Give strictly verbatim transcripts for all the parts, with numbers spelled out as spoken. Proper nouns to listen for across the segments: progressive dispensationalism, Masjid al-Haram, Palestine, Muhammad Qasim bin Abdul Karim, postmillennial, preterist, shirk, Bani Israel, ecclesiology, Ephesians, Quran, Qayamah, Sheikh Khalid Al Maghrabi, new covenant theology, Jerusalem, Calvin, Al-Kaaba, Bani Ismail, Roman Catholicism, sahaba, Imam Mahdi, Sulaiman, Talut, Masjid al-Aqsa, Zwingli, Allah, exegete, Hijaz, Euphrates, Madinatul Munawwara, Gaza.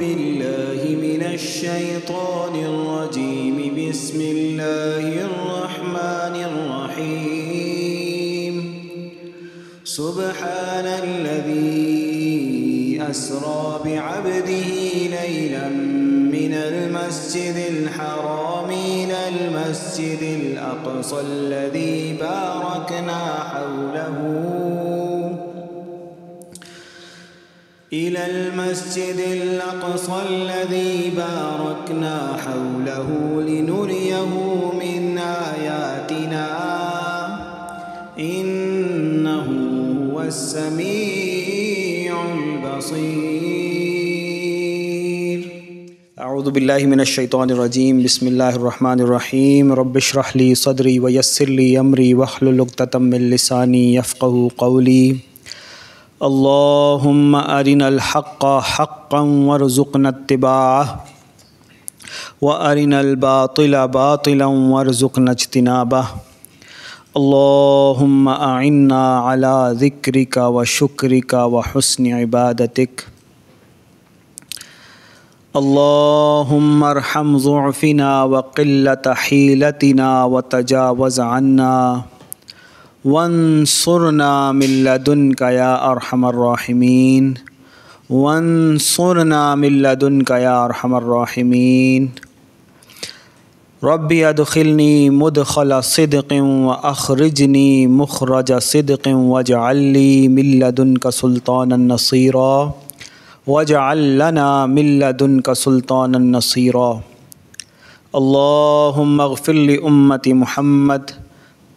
بالله من الشيطان الرجيم بسم الله الرحمن الرحيم سبحان الذي أسرى بعبده ليلا من المسجد الحرام إلى المسجد الأقصى الذي باركنا حوله إلى المسجد الأقصى الذي باركنا حوله لنريه من آياتنا إنه هو السميع البصير أعوذ بالله من الشيطان الرجيم بسم الله الرحمن الرحيم رب اشرح لي صدري ويسر لي أمري واحلل عقدة من لساني يفقهوا قولي اللهم أرنا الحق حقا وارزقنا اتباعه وأرنا الباطل باطلا وارزقنا اجتنابه اللهم أعنا على ذكرك وشكرك وحسن عبادتك اللهم ارحم ضعفنا وقلة حيلتنا وتجاوز عنا وانصرنا من لدنك يا أرحم الراحمين وانصرنا من لدنك يا أرحم الراحمين ربي أدخلني مدخل صدق وأخرجني مخرج صدق واجعل لي من لدنك سلطانا نصيرا واجعل لنا من لدنك سلطانا نصيرا اللهم اغفر لأمة محمد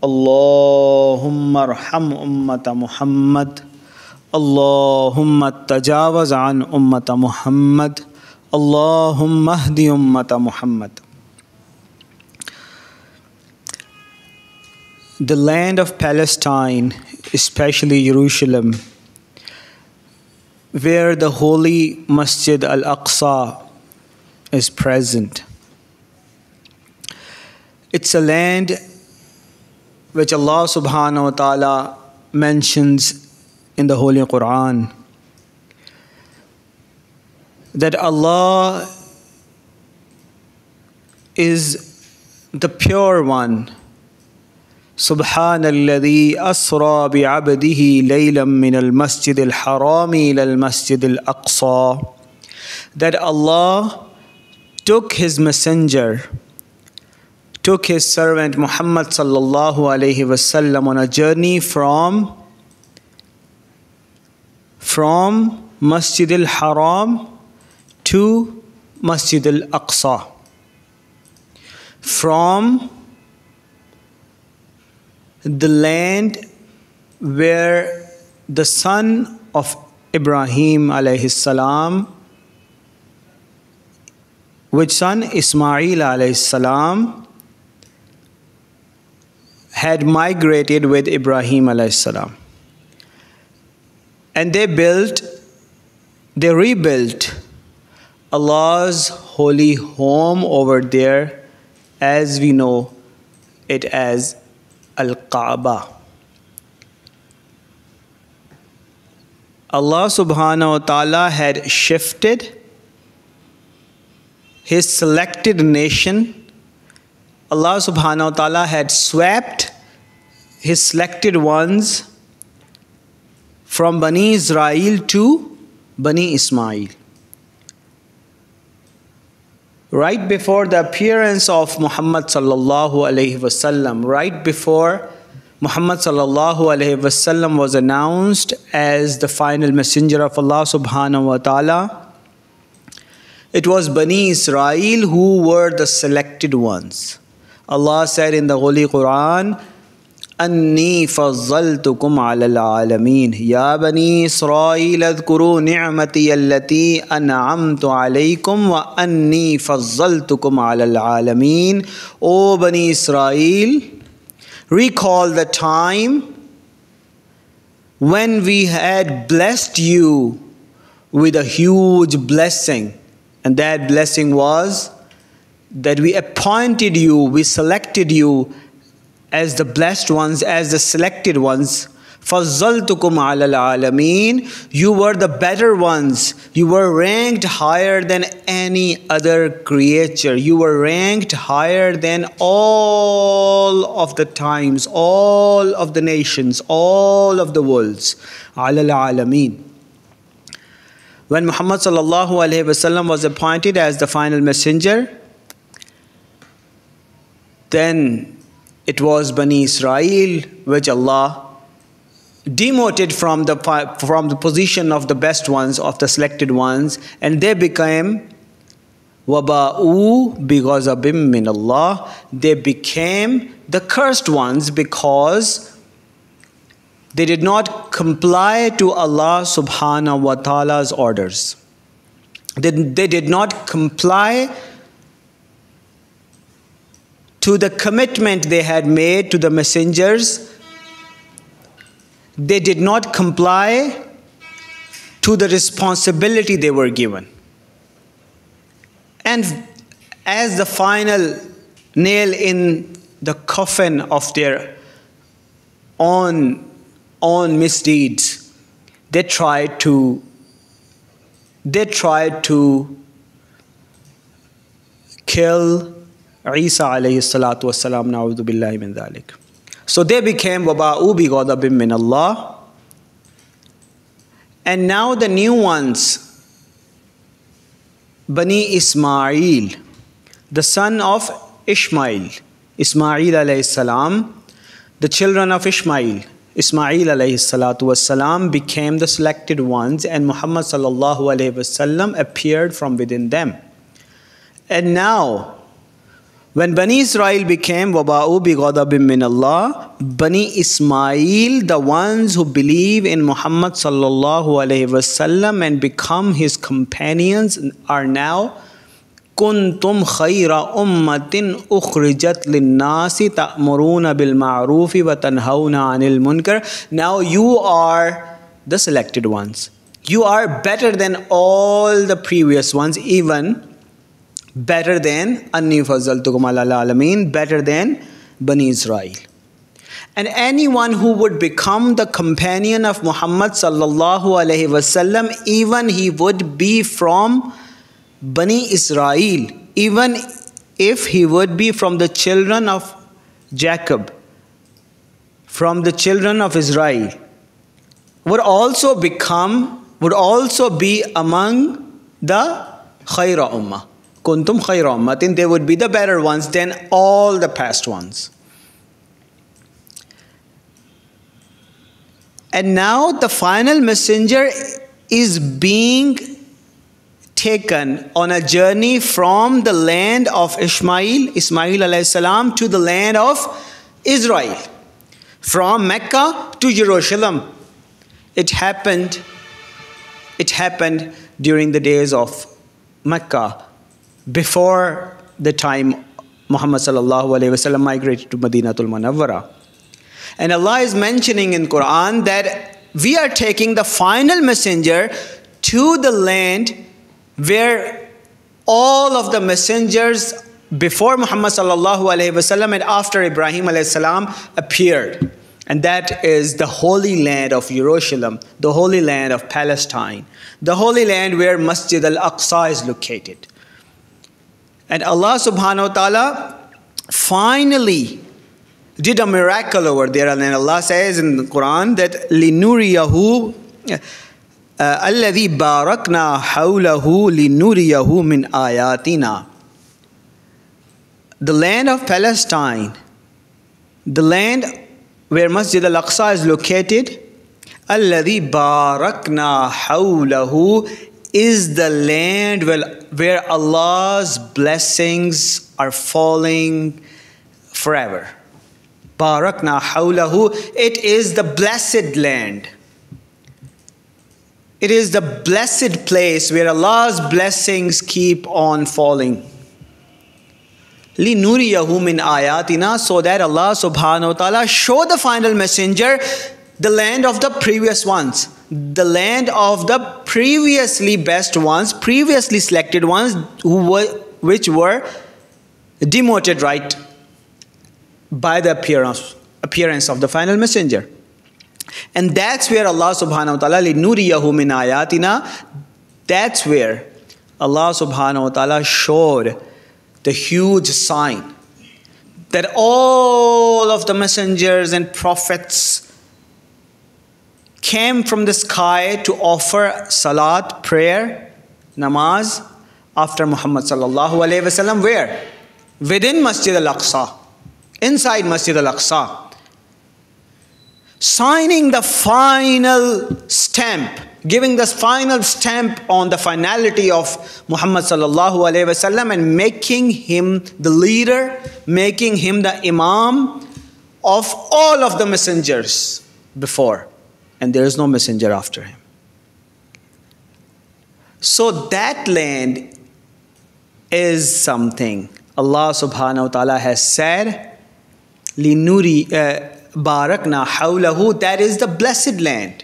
اللهم ارحم أمة محمد اللهم تجاوز عن أمة محمد اللهم اهد أمة محمد. The land of Palestine, especially Jerusalem, where the holy Masjid al-Aqsa is present. It's a land which Allah subhanahu wa ta'ala mentions in the Holy Quran, that Allah is the pure one. Subhana alladhi asra bi abdihi laylan min al masjid al harami ila al masjid al aqsa, that Allah took his messenger, took his servant Muhammad sallallahu alayhi wasallam on a journey from from Masjid al-Haram to Masjid al-Aqsa, from the land where the son of Ibrahim alayhi salam, which son Ismail alayhi salam, had migrated with Ibrahim alayhis salam, and they built, they rebuilt Allah's holy home over there, as we know it as Al-Kaaba. Allah subhanahu wa ta'ala had shifted his selected nation. Allah subhanahu wa ta'ala had swept his selected ones from Bani Israel to Bani Ismail. Right before the appearance of Muhammad sallallahu alayhi wasallam, right before Muhammad sallallahu alayhi wasallam was announced as the final messenger of Allah subhanahu wa ta'ala, it was Bani Israel who were the selected ones. Allah said in the Holy Quran, أَنِّي فَضَّلْتُكُمْ عَلَى الْعَالَمِينَ يَا بَنِي إِسْرَائِيلَ اذْكُرُوا نِعْمَتِيَ الَّتِي أَنْعَمْتُ عَلَيْكُمْ وَأَنِّي فَضَّلْتُكُمْ عَلَى الْعَالَمِينَ. O Bani Israel, recall the time when we had blessed you with a huge blessing, and that blessing was that we appointed you, we selected you as the blessed ones, as the selected ones فَضَّلْتُكُمْ عَلَى الْعَالَمِينَ, you were the better ones, you were ranked higher than any other creature, you were ranked higher than all of the times, all of the nations, all of the worlds. عَلَى الْعَالَمِينَ. When Muhammad sallallahu alaihi wasallam was appointed as the final messenger, then it was Bani Israel which Allah demoted from the, from the position of the best ones, of the selected ones, and they became وَبَاءُوا بِغَزَبٍ مِّنَ اللَّهِ, they became the cursed ones because they did not comply to Allah subhanahu wa ta'ala's orders. They, they did not comply to the commitment they had made to the messengers. They did not comply to the responsibility they were given. And as the final nail in the coffin of their own own misdeeds, they tried to they tried to kill Isa alayhi salatu wasalam, na'udhu billahi min dhalik. So they became waba'u bi ghadabin min Allah. And now the new ones, Bani Ismail, the son of Ishmael, Ismail alayhi salam, the children of Ishmael, Ismail alayhi salatu wasalam became the selected ones, and Muhammad sallallahu alayhi wasallam appeared from within them. And now, when Bani Israel became waba'u bi ghadabin min Allah, Bani Ismail, the ones who believe in Muhammad sallallahu alayhi wasallam and become his companions, are now كنتم خير أمة أخرجت للناس تأمرون بالمعروف وتنهون عن المنكر. Now you are the selected ones. You are better than all the previous ones, even better than أني فضلتكم على العالمين, better than Bani Israel. And anyone who would become the companion of Muhammad sallallahu alaihi wasallam, even he would be from Bani Israel, even if he would be from the children of Jacob, from the children of Israel, would also become, would also be among the khayra ummah. Kuntum khayra ummatin, they would be the better ones than all the past ones. And now the final messenger is being taken on a journey from the land of Ishmael, Ismail alayhi salam, to the land of Israel, from Mecca to Jerusalem. It happened, it happened during the days of Mecca, before the time Muhammad sallallahu alayhi wasallam migrated to Madinatul Munawwara. And Allah is mentioning in Quran that we are taking the final messenger to the land where all of the messengers before Muhammad sallallahu alaihi wasallam and after Ibrahim alayhi salam appeared, and that is the holy land of Jerusalem, the holy land of Palestine, the holy land where Masjid al-Aqsa is located. And Allah subhanahu wa ta'ala finally did a miracle over there, and Allah says in the Quran that linuriyahu الَّذِي بَارَكْنَا حَوْلَهُ لِنُرِيَهُ مِنْ آيَاتِنَا. The land of Palestine, the land where Masjid al-Aqsa is located, الَّذِي بَارَكْنَا حَوْلَهُ, is the land where Allah's blessings are falling forever. بَارَكْنَا حَوْلَهُ, it is the blessed land. It is the blessed place where Allah's blessings keep on falling. لِنُرِيَهُ مِنْ آيَاتِنَا, so that Allah subhanahu wa ta'ala show the final messenger the land of the previous ones, the land of the previously best ones, previously selected ones, who were, which were demoted right by the appearance, appearance of the final messenger. And that's where Allah subhanahu wa ta'ala, لِنُرِيَهُ مِنْ آيَاتِنَا, that's where Allah subhanahu wa ta'ala showed the huge sign that all of the messengers and prophets came from the sky to offer salat, prayer, namaz, after Muhammad sallallahu alayhi wasallam. Where? Within Masjid al-Aqsa, inside Masjid al-Aqsa, signing the final stamp, giving the final stamp on the finality of Muhammad sallallahu alayhi wasallam and making him the leader, making him the imam of all of the messengers before. And there is no messenger after him. So that land is something Allah subhanahu wa ta'ala has said, لِنُورِ بَارَكْنَا حَوْلَهُ, that is the blessed land.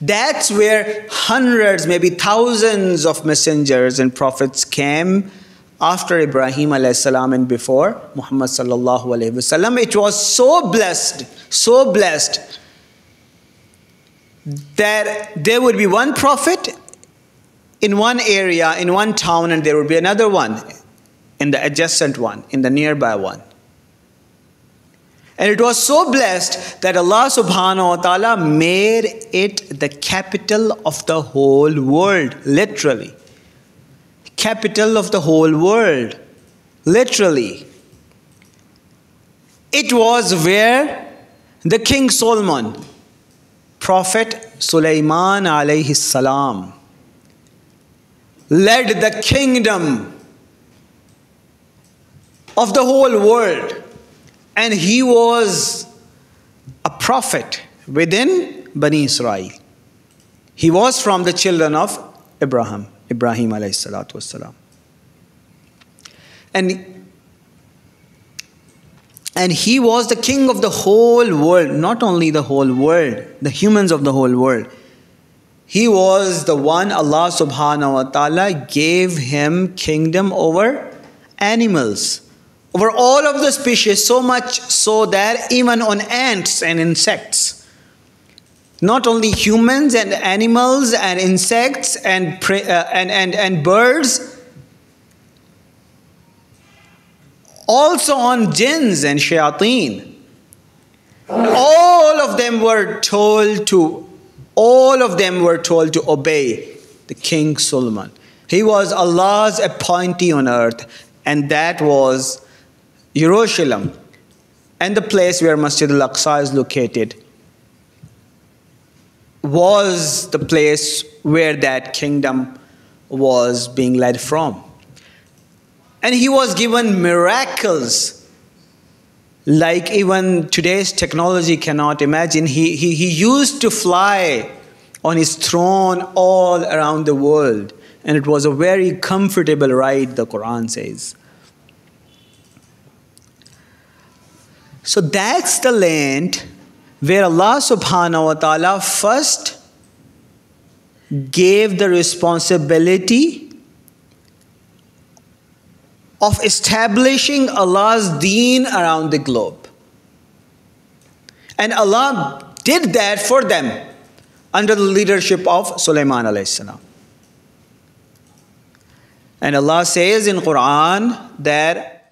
That's where hundreds, maybe thousands of messengers and prophets came after Ibrahim alayhi salam and before Muhammad sallallahu alayhi wasallam. It was so blessed, so blessed that there would be one prophet in one area, in one town, and there would be another one in the adjacent one, in the nearby one. And it was so blessed that Allah subhanahu wa ta'ala made it the capital of the whole world, literally. Capital of the whole world, literally. It was where the King Solomon, Prophet Sulaiman alayhi salam, led the kingdom of the whole world. And he was a prophet within Bani Israel. He was from the children of Abraham, Ibrahim alayhi salatu wasalam. And, and he was the king of the whole world, not only the whole world, the humans of the whole world. He was the one Allah subhanahu wa ta'ala gave him kingdom over animals, over all of the species, so much so that even on ants and insects, not only humans and animals and insects and, pre, uh, and, and, and birds, also on jinns and shayateen. All of them were told to All of them were told to obey the King Solomon. He was Allah's appointee on earth, and that was Jerusalem, and the place where Masjid al-Aqsa is located was the place where that kingdom was being led from. And he was given miracles like even today's technology cannot imagine. He, he, he used to fly on his throne all around the world. And it was a very comfortable ride, the Quran says. So that's the land where Allah subhanahu wa ta'ala first gave the responsibility of establishing Allah's deen around the globe. And Allah did that for them under the leadership of Sulaiman alayhi salam. And Allah says in Quran that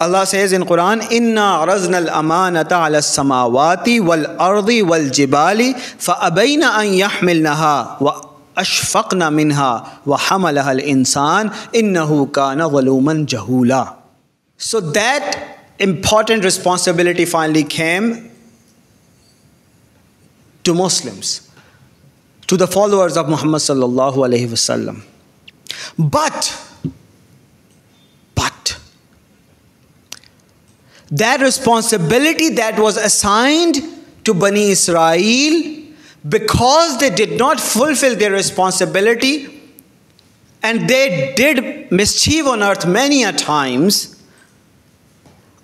Allah says in Quran, Inna arazna al-amanata ala samawati wal-ardi wal-jibali fa'abayna an yahmilnaha wa أشفقنا منها وحملها الإنسان إنه كان ظلوما جهولا. So that important responsibility finally came to Muslims, to the followers of Muhammad sallallahu alaihi wasallam. But, but, that responsibility that was assigned to Bani Israel, because they did not fulfill their responsibility and they did mischief on earth many a times,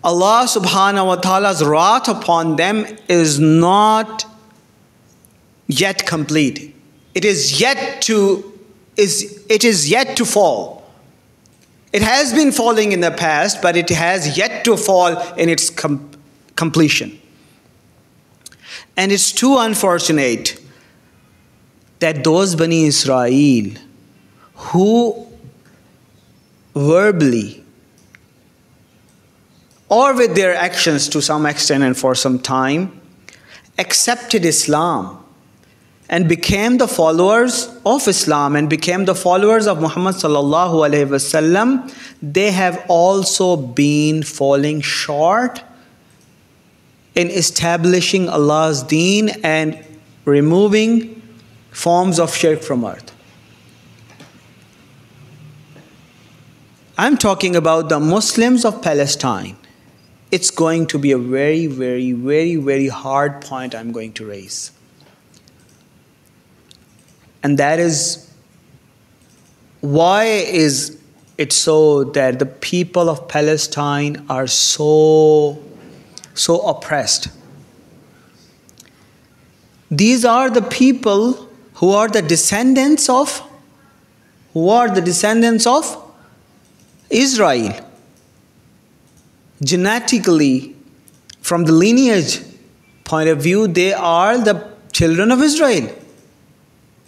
Allah subhanahu wa ta'ala's wrath upon them is not yet complete. It is yet to, is, it is yet to fall. It has been falling in the past, but it has yet to fall in its com completion. And it's too unfortunate that those Bani Israel who verbally or with their actions to some extent and for some time accepted Islam and became the followers of Islam and became the followers of Muhammad sallallahu alaihi wasallam, they have also been falling short in establishing Allah's deen and removing forms of shirk from earth. I'm talking about the Muslims of Palestine. It's going to be a very, very, very, very hard point I'm going to raise. And that is, why is it so that the people of Palestine are so, so oppressed? These are the people who are the descendants of, who are the descendants of Israel, genetically, from the lineage point of view, they are the children of Israel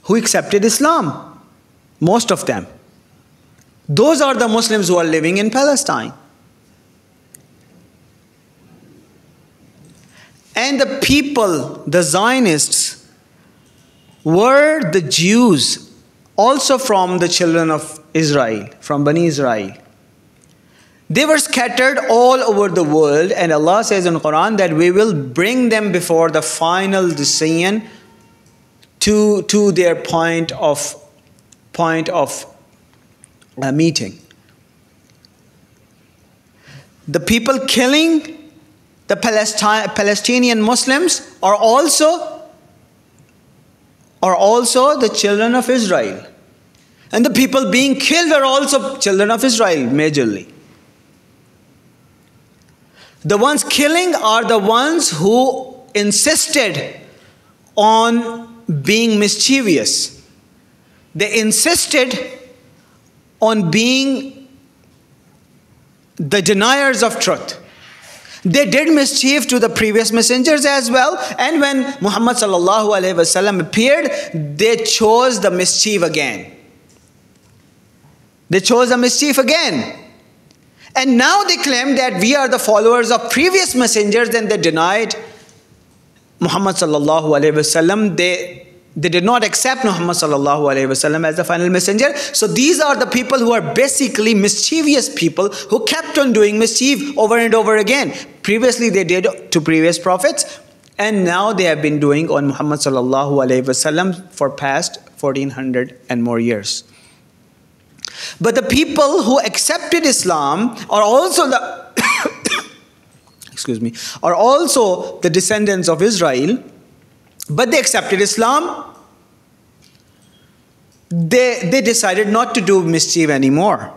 who accepted Islam, most of them. Those are the Muslims who are living in Palestine. And the people, the Zionists, were the Jews, also from the children of Israel, from Bani Israel. They were scattered all over the world, and Allah says in Quran that we will bring them before the final decision to, to their point of, point of uh, meeting. The people killing the Palesti- Palestinian Muslims are also, are also the children of Israel. And the people being killed are also children of Israel, majorly. The ones killing are the ones who insisted on being mischievous. They insisted on being the deniers of truth. They did mischief to the previous messengers as well. And when Muhammad sallallahu alaihi wasallam appeared, they chose the mischief again. They chose the mischief again. And now they claim that we are the followers of previous messengers, and they denied Muhammad sallallahu alaihi wasallam. They, they did not accept Muhammad sallallahu alaihi wasallam as the final messenger. So these are the people who are basically mischievous people who kept on doing mischief over and over again. Previously they did to previous prophets, and now they have been doing on Muhammad sallallahu alaihi wasallam for past fourteen hundred and more years. But the people who accepted Islam are also the excuse me, are also the descendants of Israel, but they accepted Islam. They, they decided not to do mischief anymore.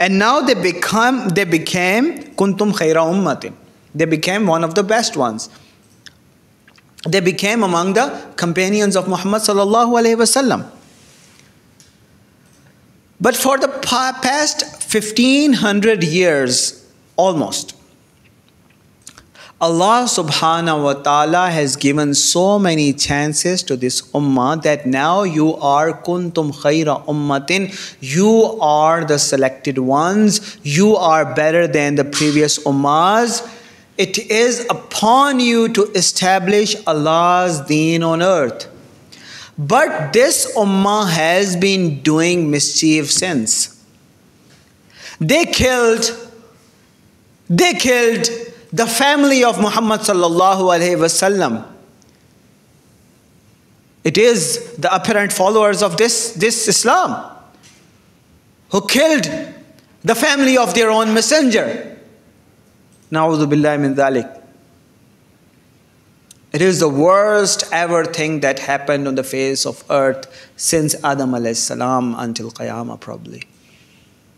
And now they become they became kuntum khaira ummatin. They became one of the best ones. They became among the companions of Muhammad sallallahu alaihi wasallam. But for the past fifteen hundred years, almost, Allah subhanahu wa ta'ala has given so many chances to this ummah that now you are kuntum khayra ummatin. You are the selected ones. You are better than the previous ummahs. It is upon you to establish Allah's deen on earth. But this ummah has been doing mischief since. They killed, they killed the family of Muhammad sallallahu alaihi wasallam. It is the apparent followers of this, this Islam who killed the family of their own messenger. Na'udhu billahi min dhalik. It is the worst ever thing that happened on the face of earth since Adam alayhi salam until Qayamah, probably.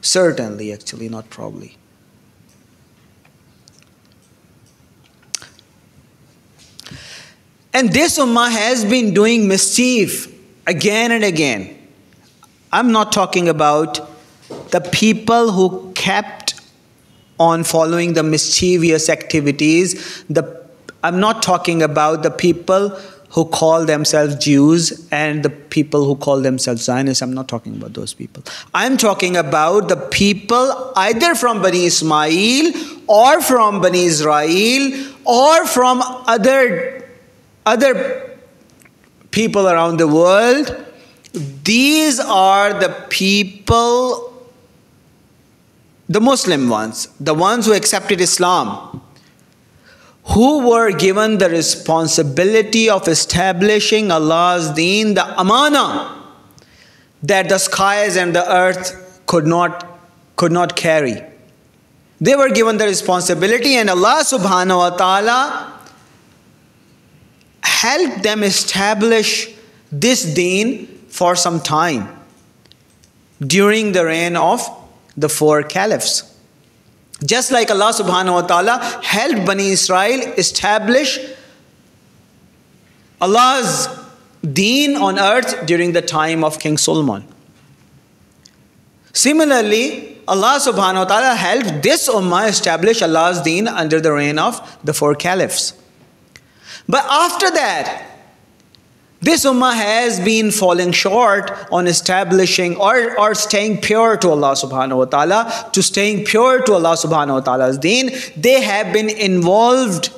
Certainly, actually, not probably. And this ummah has been doing mischief again and again. I'm not talking about the people who kept on following the mischievous activities, the I'm not talking about the people who call themselves Jews and the people who call themselves Zionists. I'm not talking about those people. I'm talking about the people either from Bani Ismail or from Bani Israel or from other, other people around the world. These are the people, the Muslim ones, the ones who accepted Islam, who were given the responsibility of establishing Allah's deen, the amana that the skies and the earth could not, could not carry. They were given the responsibility, and Allah subhanahu wa ta'ala helped them establish this deen for some time during the reign of the four caliphs. Just like Allah subhanahu wa ta'ala helped Bani Israel establish Allah's deen on earth during the time of King Solomon. Similarly, Allah subhanahu wa ta'ala helped this ummah establish Allah's deen under the reign of the four caliphs. But after that, this ummah has been falling short on establishing or, or staying pure to Allah subhanahu wa ta'ala, to staying pure to Allah subhanahu wa ta'ala's deen. They have been involved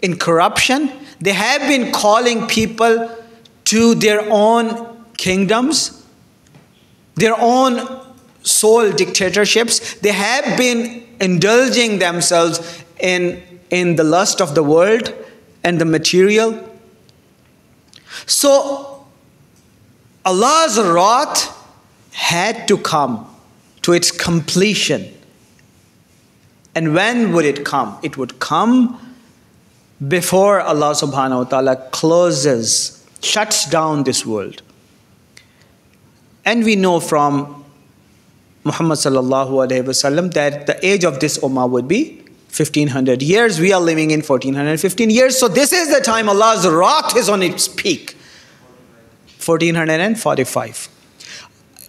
in corruption. They have been calling people to their own kingdoms, their own sole dictatorships. They have been indulging themselves in, in the lust of the world and the material. So, Allah's wrath had to come to its completion. And when would it come? It would come before Allah subhanahu wa ta'ala closes, shuts down this world. And we know from Muhammad sallallahu alayhi wa sallam that the age of this ummah would be fifteen hundred years. We are living in fourteen hundred fifteen years. So this is the time Allah's wrath is on its peak. fourteen forty-five.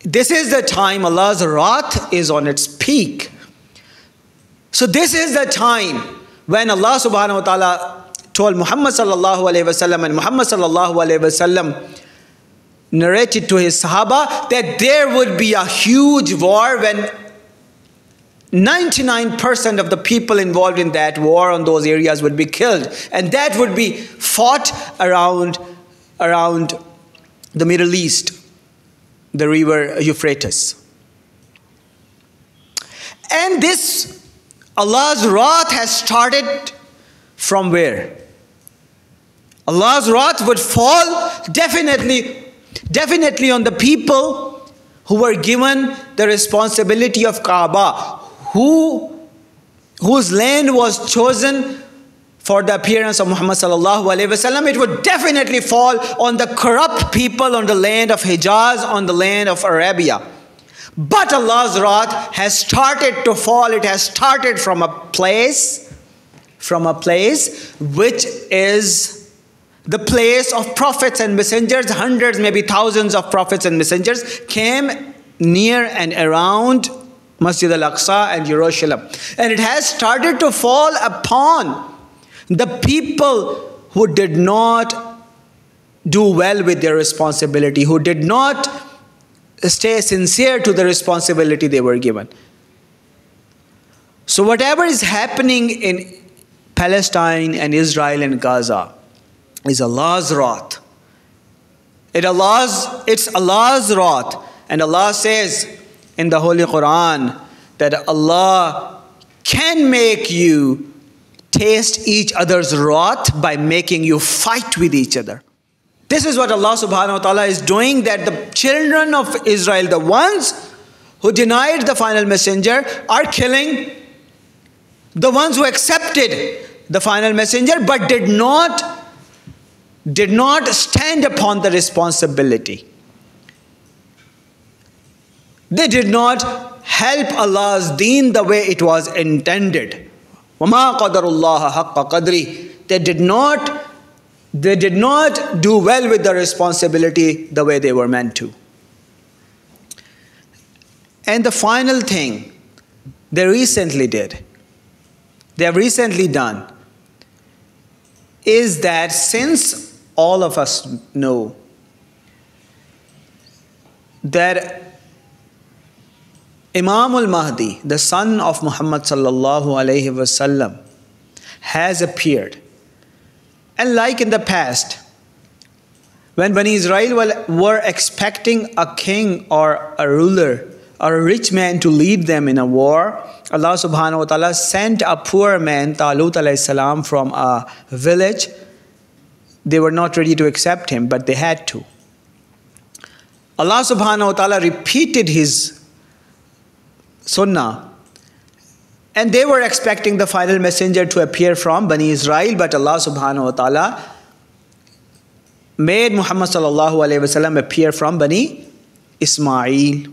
This is the time Allah's wrath is on its peak. So this is the time when Allah subhanahu wa ta'ala told Muhammad sallallahu alayhi wa sallam, and Muhammad sallallahu alayhi wa sallam narrated to his sahaba that there would be a huge war when ninety-nine percent of the people involved in that war on those areas would be killed. And that would be fought around, around the Middle East, the river Euphrates. And this, Allah's wrath has started from where? Allah's wrath would fall definitely, definitely on the people who were given the responsibility of Kaaba, Who, whose land was chosen for the appearance of Muhammad sallallahu alayhi wa sallam. It would definitely fall on the corrupt people on the land of Hijaz, on the land of Arabia. But Allah's wrath has started to fall. It has started from a place, from a place which is the place of prophets and messengers. Hundreds, maybe thousands of prophets and messengers came near and around Masjid al-Aqsa and Jerusalem. And it has started to fall upon the people who did not do well with their responsibility, who did not stay sincere to the responsibility they were given. So whatever is happening in Palestine and Israel and Gaza is Allah's wrath. It Allah's, it's Allah's wrath. And Allah says in the Holy Quran that Allah can make you taste each other's wrath by making you fight with each other. This is what Allah subhanahu wa ta'ala is doing, that the children of Israel, the ones who denied the final messenger, are killing the ones who accepted the final messenger but did not, did not stand upon the responsibility. They did not help Allah's deen the way it was intended. وَمَا قَدَرُ اللَّهَ حَقَّ قَدْرِهِ. They did not, they did not do well with the responsibility the way they were meant to. And the final thing they recently did, they have recently done, is that since all of us know that Imam al-Mahdi, the son of Muhammad sallallahu alayhi wasallam, has appeared, and like in the past, when Bani Israel were expecting a king or a ruler or a rich man to lead them in a war, Allah subhanahu wa ta'ala sent a poor man, Talut alayhi salam, from a village. They were not ready to accept him, but they had to. Allah subhanahu wa ta'ala repeated his sunnah, and they were expecting the final messenger to appear from Bani Israel, but Allah subhanahu wa ta'ala made Muhammad sallallahu alayhi wa sallam appear from Bani Ismail.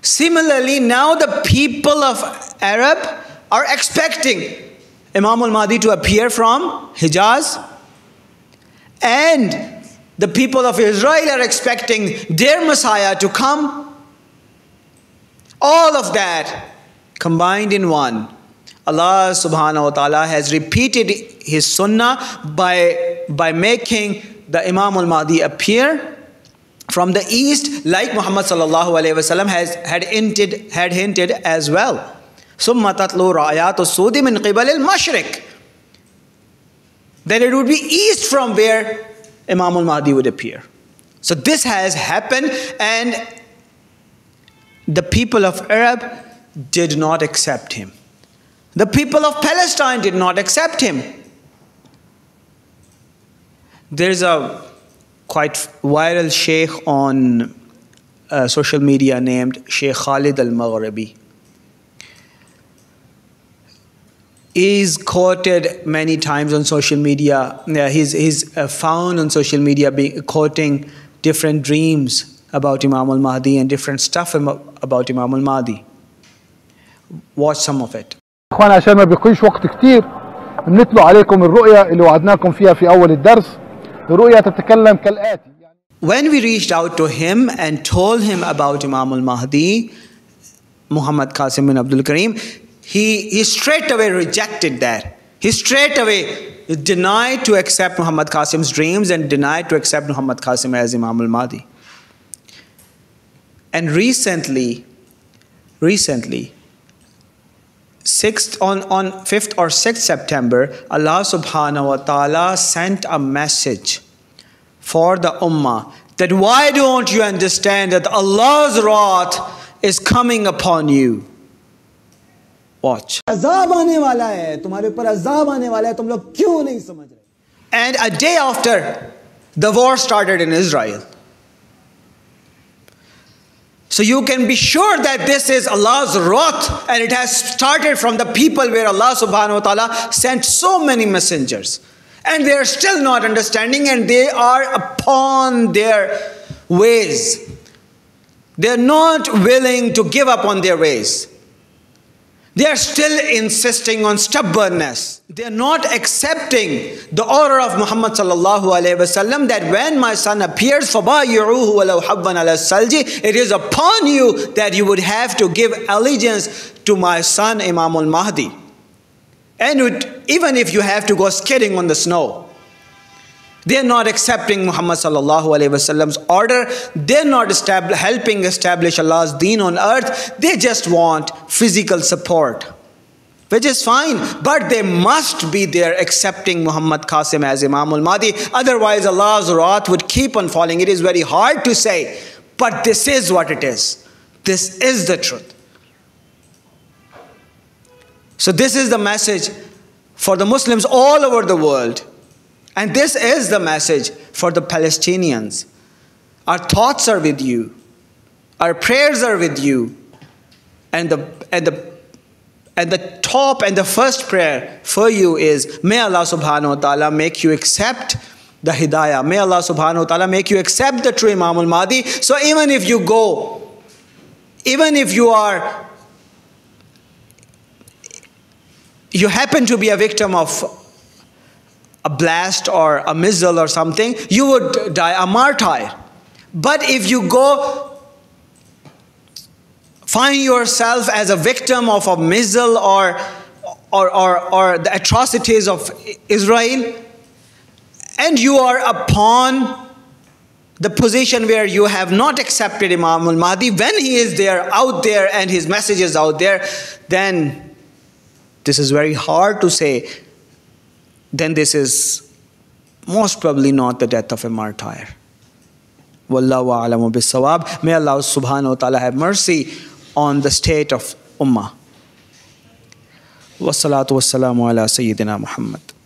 Similarly, now the people of Arab are expecting Imam al-Mahdi to appear from Hijaz, and the people of Israel are expecting their Messiah to come. All of that combined in one, Allah subhanahu wa ta'ala has repeated his sunnah by, by making the Imam al-Mahdi appear from the east, like Muhammad sallallahu alayhi wa sallam has had hinted, had hinted as well. Summa tatlu ra'ayatu sudi min qibal al-mashriq. Then it would be east from where Imam al-Mahdi would appear. So this has happened, and the people of Arab did not accept him. The people of Palestine did not accept him. There's a quite viral sheikh on uh, social media named Sheikh Khalid Al Maghrabi. He's quoted many times on social media. Uh, he's he's uh, found on social media being, quoting different dreams about Imam al-Mahdi and different stuff about Imam al-Mahdi. Watch some of it. اخوان عشان ما بيقيش وقت كتير بنطلع عليكم الرؤية اللي وعدناكم فيها في أول الدرس. الرؤية تتكلم كالآتي. When we reached out to him and told him about Imam al-Mahdi, Muhammad Qasim bin Abdul Karim, he he straight away rejected that. He straight away denied to accept Muhammad Qasim's dreams and denied to accept Muhammad Qasim as Imam al-Mahdi. And recently, recently, sixth on, on fifth or sixth September, Allah subhanahu wa ta'ala sent a message for the Ummah that why don't you understand that Allah's wrath is coming upon you? Watch. And a day after, the war started in Israel. So you can be sure that this is Allah's wrath, and it has started from the people where Allah subhanahu wa ta'ala sent so many messengers, and they are still not understanding, and they are upon their ways. They are not willing to give up on their ways. They are still insisting on stubbornness. They are not accepting the order of Muhammad sallallahu alayhi wasallam that when my son appears, فَبَايِعُوهُ وَلَوْ حَبًّا عَلَى السَّلْجِ, it is upon you that you would have to give allegiance to my son Imam al-Mahdi. And it, even if you have to go skidding on the snow. They are not accepting Muhammad sallallahu alayhi wasallam's order. They are not estab helping establish Allah's deen on earth. They just want physical support, which is fine. But they must be there accepting Muhammad Qasim as Imam al-Mahdi. Otherwise, Allah's wrath would keep on falling. It is very hard to say, but this is what it is. This is the truth. So this is the message for the Muslims all over the world. And this is the message for the Palestinians. Our thoughts are with you. Our prayers are with you. And the, and the, and the top and the first prayer for you is, may Allah subhanahu wa ta'ala make you accept the hidayah. May Allah subhanahu wa ta'ala make you accept the true Imam al-Mahdi. So even if you go, even if you are, you happen to be a victim of a blast or a missile or something, you would die a martyr. But if you go find yourself as a victim of a missile or or, or, or the atrocities of Israel, and you are upon the position where you have not accepted Imam al-Mahdi, when he is there, out there, and his message is out there, then this is very hard to say, then this is most probably not the death of a martyr. Wallahu a'lamu bis-sawab. May Allah subhanahu wa ta'ala have mercy on the state of Ummah. Wassalatu wassalamu ala Sayyidina Muhammad.